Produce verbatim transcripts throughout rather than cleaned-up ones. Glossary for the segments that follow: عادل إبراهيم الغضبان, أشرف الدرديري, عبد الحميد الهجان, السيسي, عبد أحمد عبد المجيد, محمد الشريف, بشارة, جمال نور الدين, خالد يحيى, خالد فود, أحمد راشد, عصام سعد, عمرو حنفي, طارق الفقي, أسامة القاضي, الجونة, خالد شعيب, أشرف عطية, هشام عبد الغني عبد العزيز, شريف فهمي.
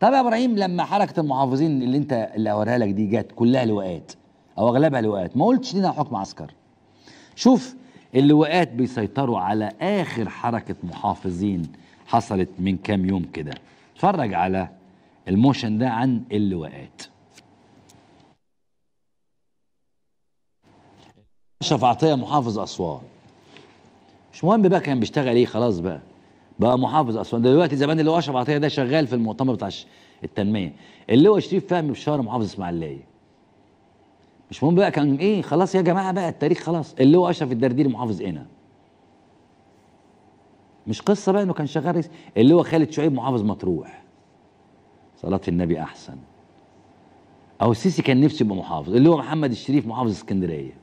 طب يا ابراهيم لما حركه المحافظين اللي انت اللي اوريها لك دي جت كلها لواءات او اغلبها لواءات، ما قلتش لينا حكم عسكري. شوف اللواءات بيسيطروا على اخر حركه محافظين حصلت من كام يوم كده، اتفرج على الموشن ده عن اللواءات. أشرف عطية محافظ أسوان، مش مهم بقى كان بيشتغل ايه، خلاص بقى بقى محافظ أسوان دلوقتي. زمان اللي هو أشرف عطية ده شغال في المؤتمر بتاع التنمية، اللي هو شريف فهمي بشارة محافظ إسماعيلية، مش مهم بقى كان ايه، خلاص يا جماعة بقى التاريخ خلاص. اللي هو أشرف الدرديري محافظ قنا، مش قصة بقى إنه كان شغال رئيس. اللي هو خالد شعيب محافظ مطروح، صلاة النبي أحسن. أو السيسي كان نفسه يبقى محافظ. اللي هو محمد الشريف محافظ اسكندرية.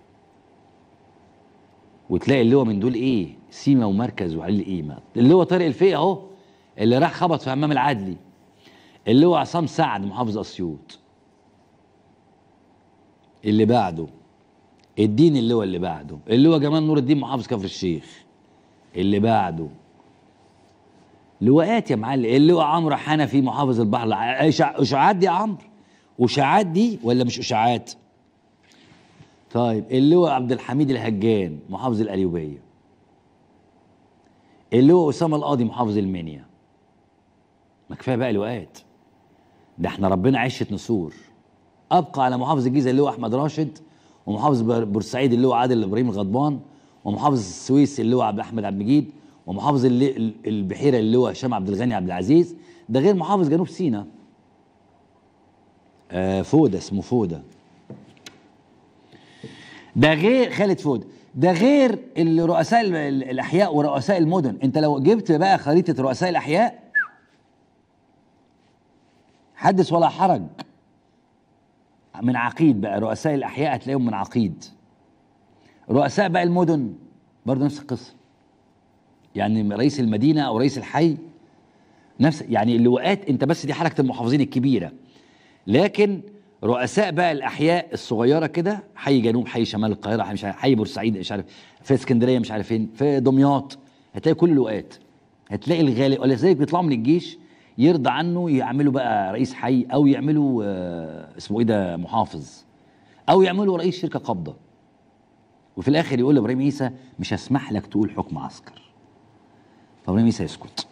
وتلاقي اللي هو من دول ايه؟ سيما ومركز وعلي قيمه. اللي هو طارق الفقي اهو اللي راح خبط في حمام العدلي. اللي هو عصام سعد محافظ اسيوط. اللي بعده الدين اللي هو اللي بعده، اللي هو جمال نور الدين محافظ كفر الشيخ. اللي بعده لواءات يا معلم، اللي هو عمرو حنفي محافظ البحر. اشاعات دي يا عمرو، اشاعات دي ولا مش اشاعات؟ طيب اللي هو عبد الحميد الهجان محافظ القليوبيه. اللي هو اسامه القاضي محافظ المنيا. ما كفايه بقى لواءات، ده احنا ربنا عشه نسور. ابقى على محافظ الجيزه اللي هو احمد راشد، ومحافظ بورسعيد اللي هو عادل ابراهيم الغضبان، ومحافظ السويس اللي هو عبد احمد عبد المجيد، ومحافظ البحيره اللي هو هشام عبد الغني عبد العزيز، ده غير محافظ جنوب سيناء آه فوده اسمه فوده، ده غير خالد فود، ده غير الرؤساء الاحياء ورؤساء المدن. انت لو جبت بقى خريطه رؤساء الاحياء حدث ولا حرج، من عقيد بقى رؤساء الاحياء هتلاقيهم من عقيد. رؤساء بقى المدن برضه نفس القصه، يعني رئيس المدينه او رئيس الحي نفس، يعني اللواءات انت بس دي حركه المحافظين الكبيره، لكن رؤساء بقى الاحياء الصغيره كده، حي جنوب، حي شمال القاهره، حي مش عارف، حي بورسعيد، مش عارف في اسكندريه، مش عارف فين، في دمياط، هتلاقي كل اللواءات، هتلاقي الغالب. ولذلك بيطلعوا من الجيش يرضى عنه يعملوا بقى رئيس حي، او يعملوا آه اسمه ايه ده محافظ، او يعملوا رئيس شركه قابضه. وفي الاخر يقول لابراهيم عيسى مش هسمح لك تقول حكم عسكر. فابراهيم عيسى يسكت.